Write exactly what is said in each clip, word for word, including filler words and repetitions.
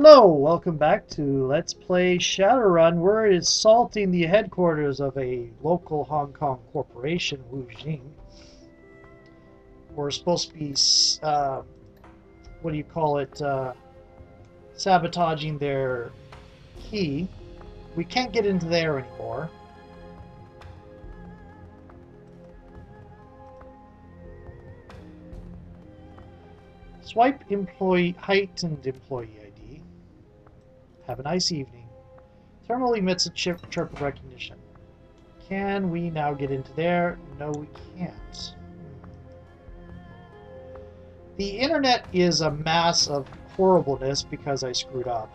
Hello, welcome back to Let's Play Shadowrun. We're assaulting the headquarters of a local Hong Kong corporation, Wu Jing. We're supposed to be, uh, what do you call it, uh, sabotaging their key. We can't get into there anymore. Swipe employee, heightened employee I D. Have a nice evening. Thermal emits a chip chirp of recognition. Can we now get into there? No, we can't. The internet is a mass of horribleness because I screwed up.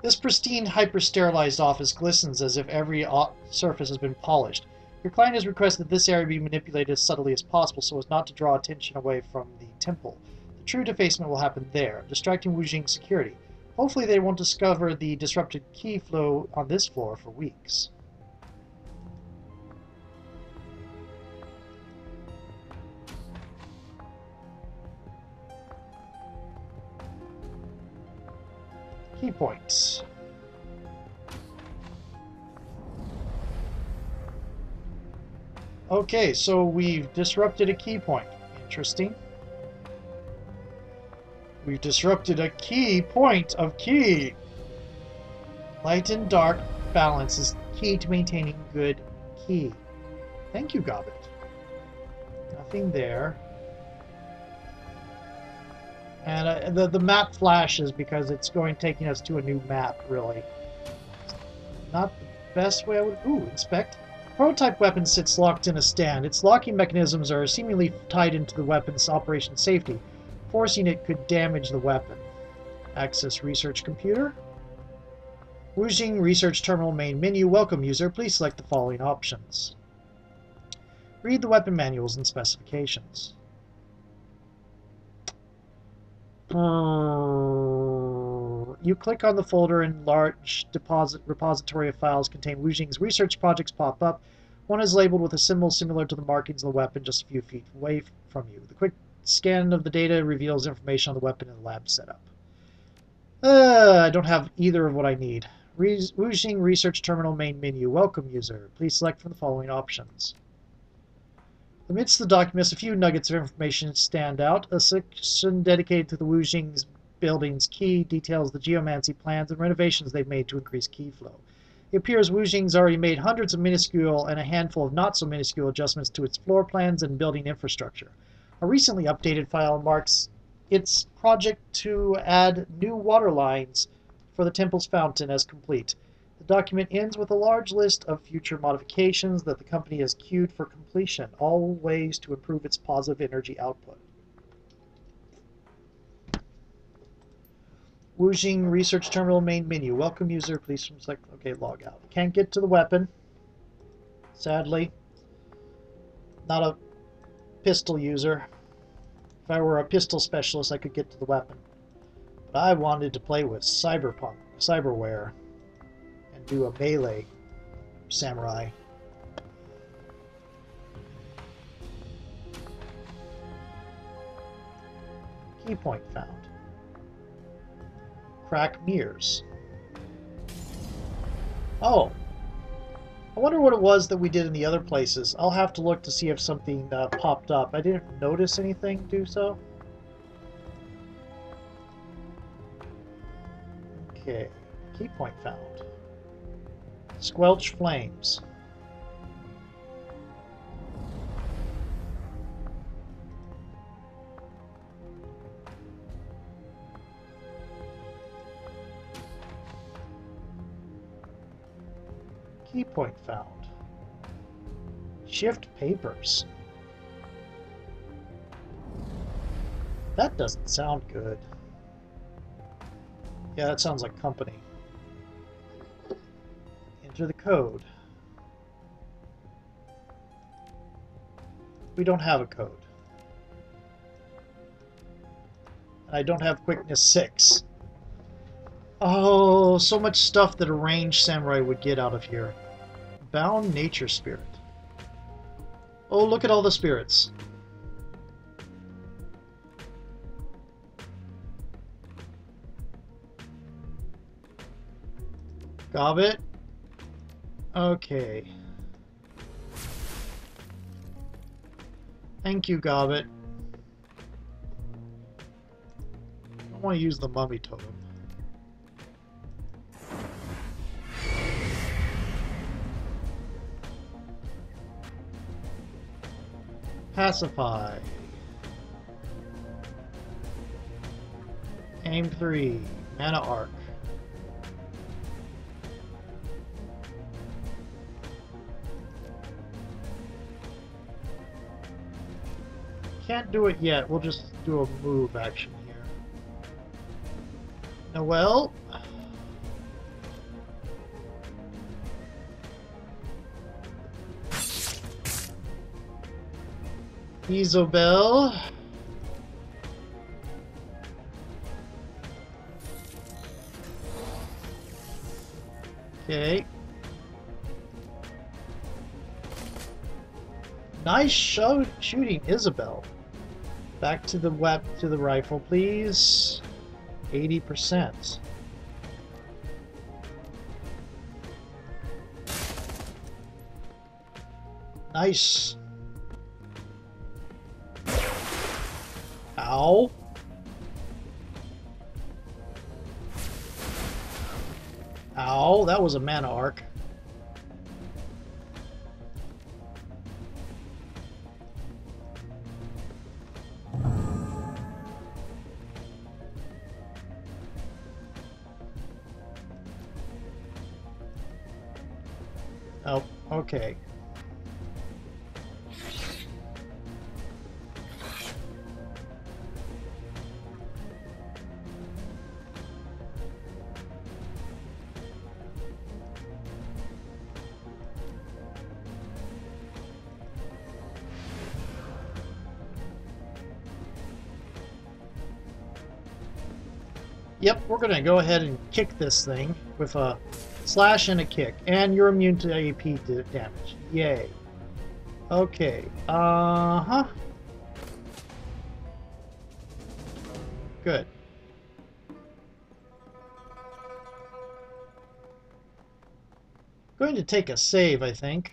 This pristine, hyper-sterilized office glistens as if every surface has been polished. Your client has requested that this area be manipulated as subtly as possible so as not to draw attention away from the temple. The true defacement will happen there, distracting Wu Jing's security. Hopefully they won't discover the disrupted key flow on this floor for weeks. Key points. Okay, so we've disrupted a key point. Interesting. We've disrupted a key point of key. Light and dark balance is key to maintaining good key. Thank you, Gobbet. Nothing there. And uh, the, the map flashes because it's going taking us to a new map, really. Not the best way I would... Ooh, inspect. Prototype weapon sits locked in a stand. Its locking mechanisms are seemingly tied into the weapon's operation safety. Forcing it could damage the weapon. Access research computer. Wuxing research terminal main menu. Welcome user. Please select the following options. Read the weapon manuals and specifications. You click on the folder and large deposit repository of files containing Wu Jing's research projects pop up. One is labeled with a symbol similar to the markings of the weapon just a few feet away from you. The quick scan of the data reveals information on the weapon and the lab setup. Uh, I don't have either of what I need. Re Wu Jing Research Terminal Main Menu. Welcome user. Please select from the following options. Amidst the documents, a few nuggets of information stand out. A section dedicated to the Wu Jing's building's key details the geomancy plans and renovations they've made to increase key flow. It appears Wu Jing's already made hundreds of minuscule and a handful of not-so-minuscule adjustments to its floor plans and building infrastructure. A recently updated file marks its project to add new water lines for the temple's fountain as complete. The document ends with a large list of future modifications that the company has queued for completion, all ways to improve its positive energy output. Wu Jing Research Terminal Main Menu. Welcome user, please select... Okay, log out. Can't get to the weapon. Sadly. Not a pistol user. If I were a pistol specialist, I could get to the weapon. But I wanted to play with cyberpunk, cyberware, and do a melee samurai. Key point found. Crack mirrors. Oh. I wonder what it was that we did in the other places. I'll have to look to see if something uh, popped up. I didn't notice anything do so. Okay. Key point found. Squelch flames. Key point found. Shift papers. That doesn't sound good. Yeah, that sounds like company. Enter the code. We don't have a code. And I don't have quickness six. Oh, so much stuff that a ranged samurai would get out of here. Bound nature spirit. Oh, look at all the spirits. Gobbet. Okay. Thank you, Gobbet. I don't want to use the mummy totem. Pacify. Aim three. Mana arc. Can't do it yet. We'll just do a move action here. Noelle. Isabel. Okay. Nice show shooting, Isabel. Back to the web to the rifle, please. eighty percent. Nice. Ow. Ow, that was a mana arc. Oh, okay. Yep, we're going to go ahead and kick this thing with a slash and a kick. And you're immune to A P damage. Yay. Okay. Uh-huh. Good. Going to take a save, I think.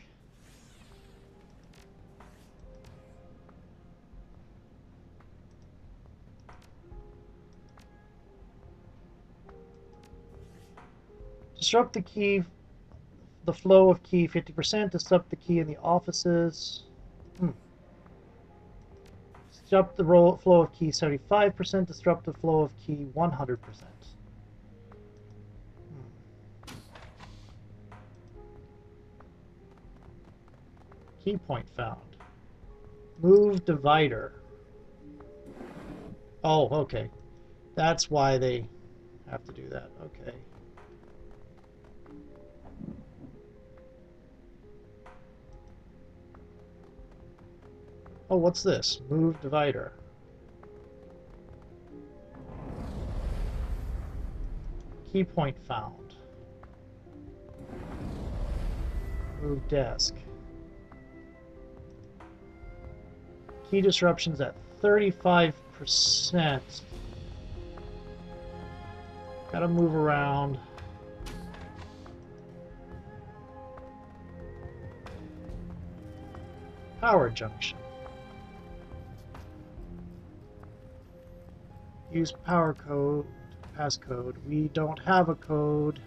Disrupt the key, the flow of key fifty percent. Disrupt the key in the offices. Hmm. Disrupt the roll, flow of key seventy-five percent. Disrupt the flow of key one hundred percent. Hmm. Key point found. Move divider. Oh, okay. That's why they have to do that. Okay. Oh, what's this? Move divider. Key point found. Move desk. Key disruptions at thirty-five percent. Gotta move around. Power junction. Use power code, passcode. We don't have a code.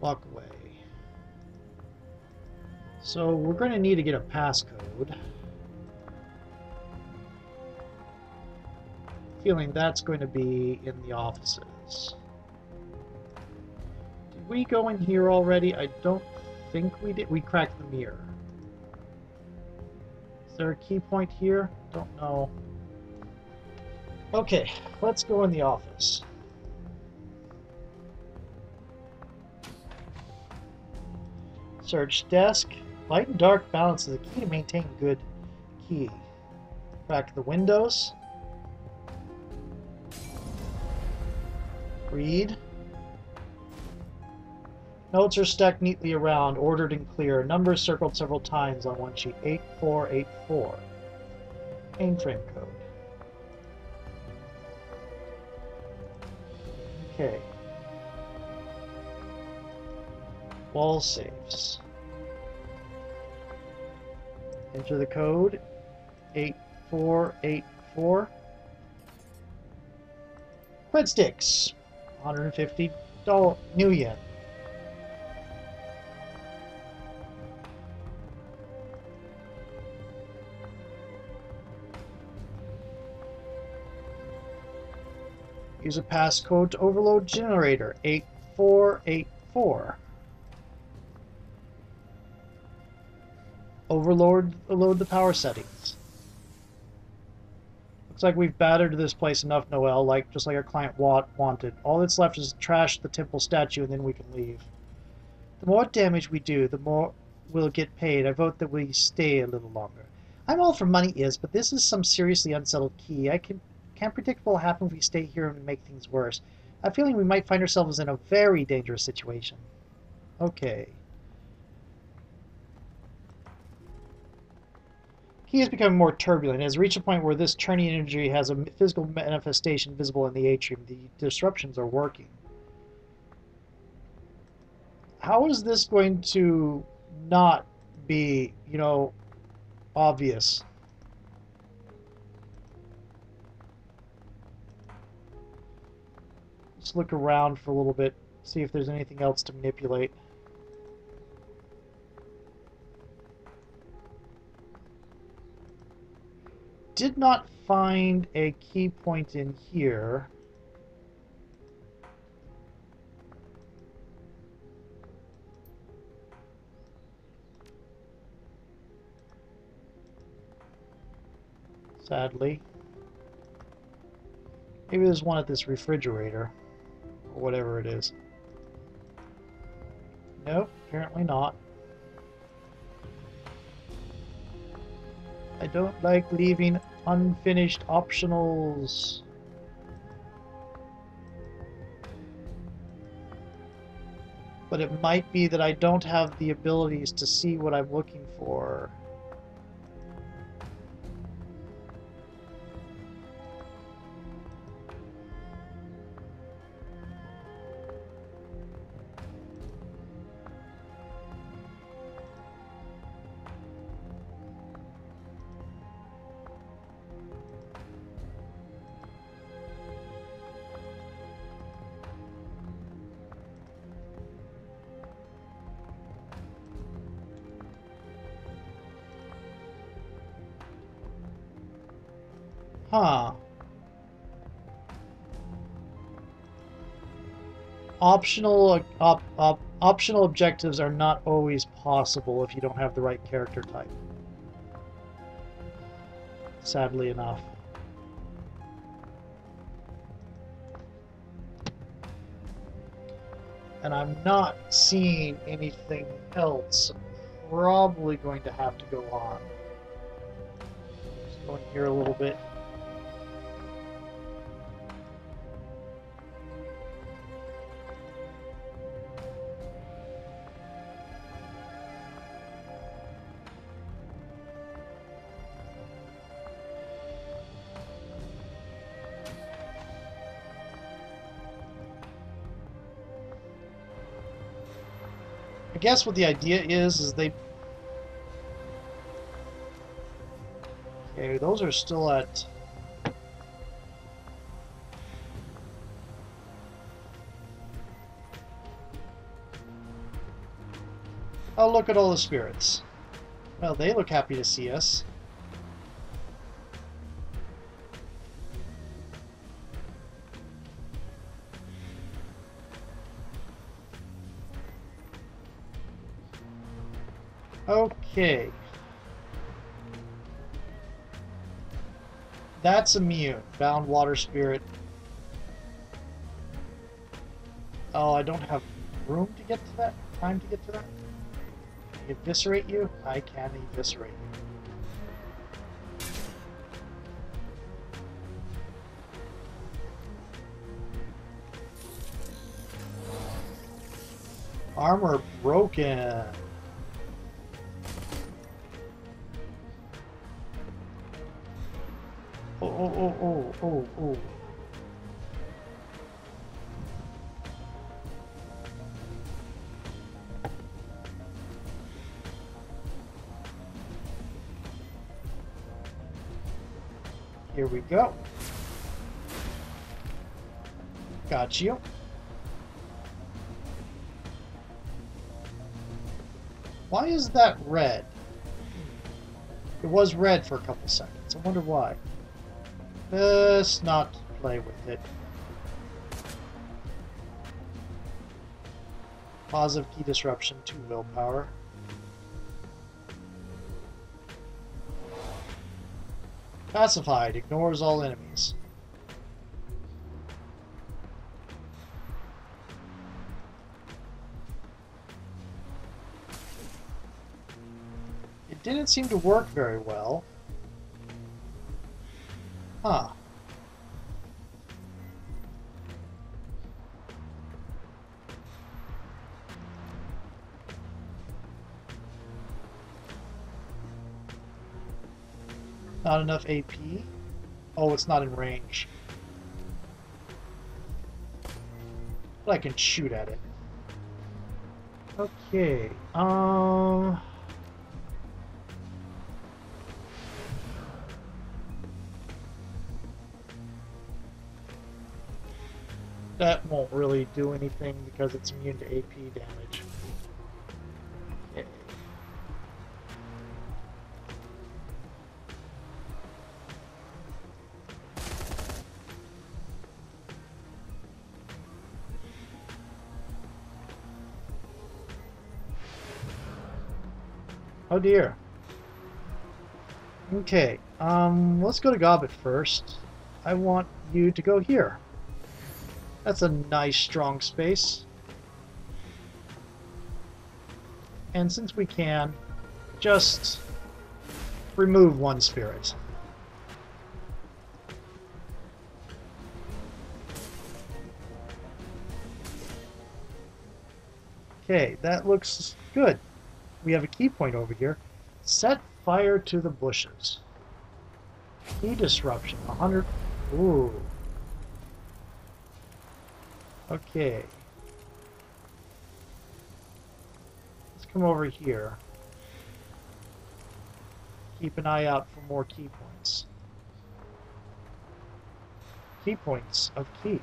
Walk away. So we're going to need to get a passcode. Feeling that's going to be in the offices. Did we go in here already? I don't think we did. We cracked the mirror. Is there a key point here? Don't know. Okay, let's go in the office. Search desk. Light and dark balance is the key to maintain good key. Crack the windows. Read. Notes are stacked neatly around, ordered and clear. Numbers circled several times on one sheet. eight four eight four. Mainframe code. Okay. wall safes. Enter the code eight four eight four. Breadsticks, one hundred fifty new yen. Use a passcode to overload generator eight four eight four. Overload load the power settings. Looks like we've battered this place enough, Noelle, like just like our client Watt wanted. All that's left is to trash the temple statue and then we can leave. The more damage we do, the more we'll get paid. I vote that we stay a little longer. I'm all for money is, but this is some seriously unsettled key. I can Can't predict what will happen if we stay here and make things worse. I have a feeling we might find ourselves in a very dangerous situation. Okay. Key is becoming more turbulent. It has reached a point where this churning energy has a physical manifestation visible in the atrium. The disruptions are working. How is this going to not be, you know, obvious? Let's look around for a little bit, see if there's anything else to manipulate. Did not find a key point in here. Sadly. Maybe there's one at this refrigerator. Or whatever it is. Nope, apparently not. I don't like leaving unfinished optionals. But it might be that I don't have the abilities to see what I'm looking for. Huh. Optional op, op, optional objectives are not always possible if you don't have the right character type. Sadly enough. And I'm not seeing anything else. I'm probably going to have to go on. Just go in here a little bit. I guess what the idea is is they okay, those are still at oh, look at all the spirits. Well, they look happy to see us. Okay. That's immune. Bound water spirit. Oh, I don't have room to get to that? Time to get to that? Can I eviscerate you? I can eviscerate you. Armor broken. Oh, oh, oh, oh. Here we go. Got you. Why is that red? It was red for a couple seconds. I wonder why. Let's not play with it. Positive key disruption to willpower. Pacified. Ignores all enemies. It didn't seem to work very well. Huh. Not enough A P. Oh, it's not in range. But I can shoot at it. Okay. Um. That won't really do anything because it's immune to A P damage. Oh dear. Okay, um, let's go to Gobbet first. I want you to go here. That's a nice strong space. And since we can, just remove one spirit. Okay, that looks good. We have a key point over here. Set fire to the bushes. Key disruption. one hundred. Ooh. Okay. Let's come over here. Keep an eye out for more key points. Key points of key.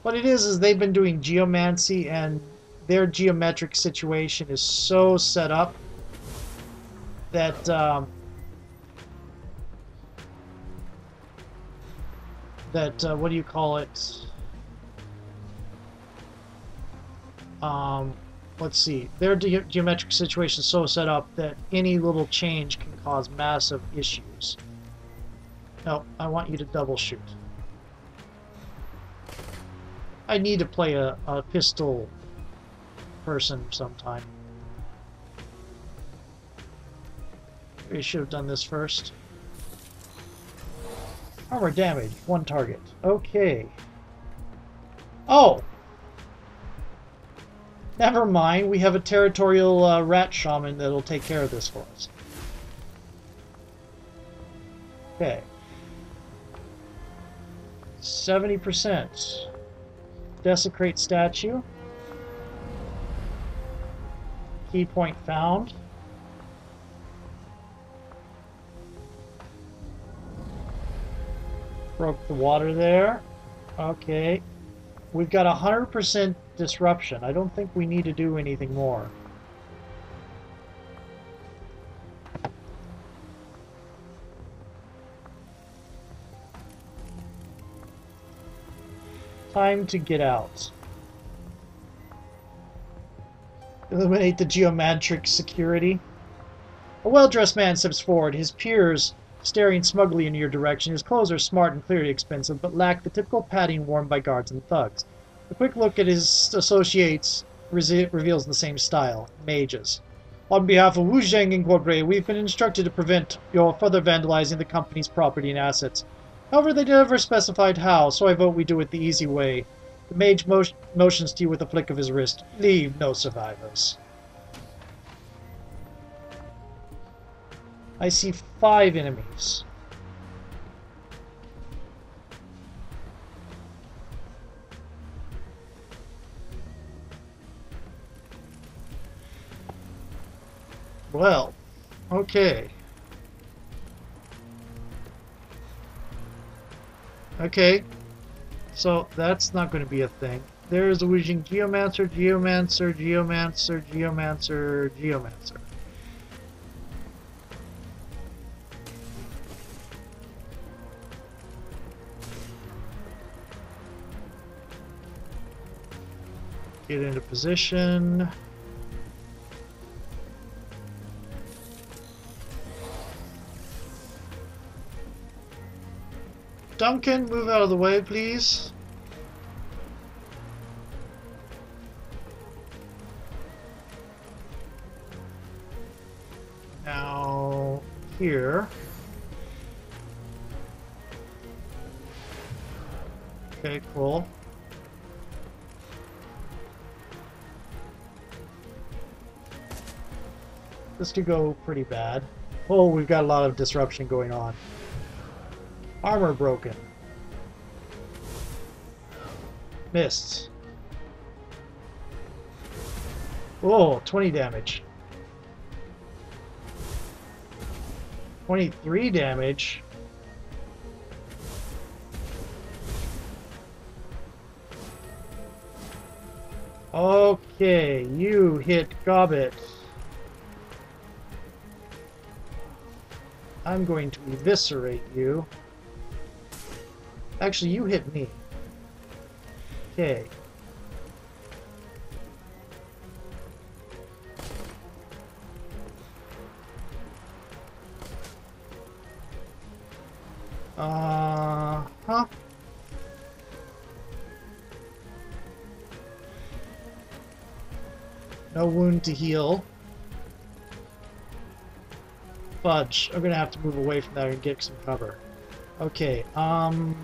What it is, is they've been doing geomancy and their geometric situation is so set up that um, that uh, what do you call it? Um, let's see. Their ge geometric situation is so set up that any little change can cause massive issues. No, I want you to double shoot. I need to play a, a pistol person sometime. We should have done this first. Armor damage, one target. Okay. Oh! Never mind, we have a territorial uh, rat shaman that'll take care of this for us. Okay. seventy percent. Desecrate statue. Key point found. Broke the water there. Okay. We've got one hundred percent disruption. I don't think we need to do anything more. Time to get out. Eliminate the geomantric security. A well-dressed man steps forward, his peers staring smugly in your direction. His clothes are smart and clearly expensive, but lack the typical padding worn by guards and thugs. A quick look at his associates reveals the same style. Mages. On behalf of Wu Jing Incorporated, we've been instructed to prevent your further vandalizing the company's property and assets. However, they never specified how, so I vote we do it the easy way. The mage motion, motions to you with a flick of his wrist. Leave no survivors. I see five enemies. Well, okay. Okay, so that's not going to be a thing. There's the Wuxing Geomancer, Geomancer, Geomancer, Geomancer, Geomancer. Get into position. Duncan, move out of the way, please. Now, here. Okay, cool. This could go pretty bad. Oh, we've got a lot of disruption going on. Armor broken. Missed. Oh, twenty damage. twenty-three damage. Okay, you hit Gobbet. I'm going to eviscerate you. Actually, you hit me. Okay. Uh huh. No wound to heal. Fudge. I'm gonna have to move away from that and get some cover. Okay. Um.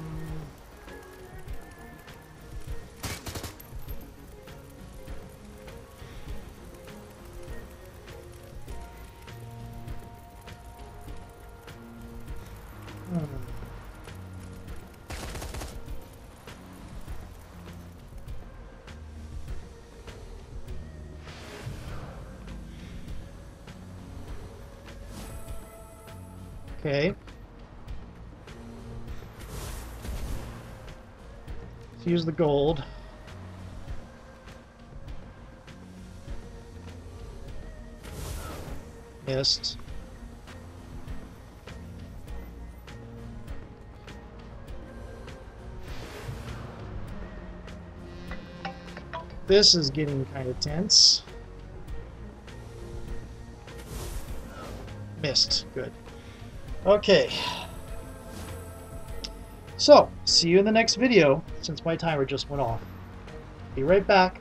Okay. Let's use the gold. Missed. This is getting kind of tense. Missed. Good. Okay, so see you in the next video, since my timer just went off. Be right back.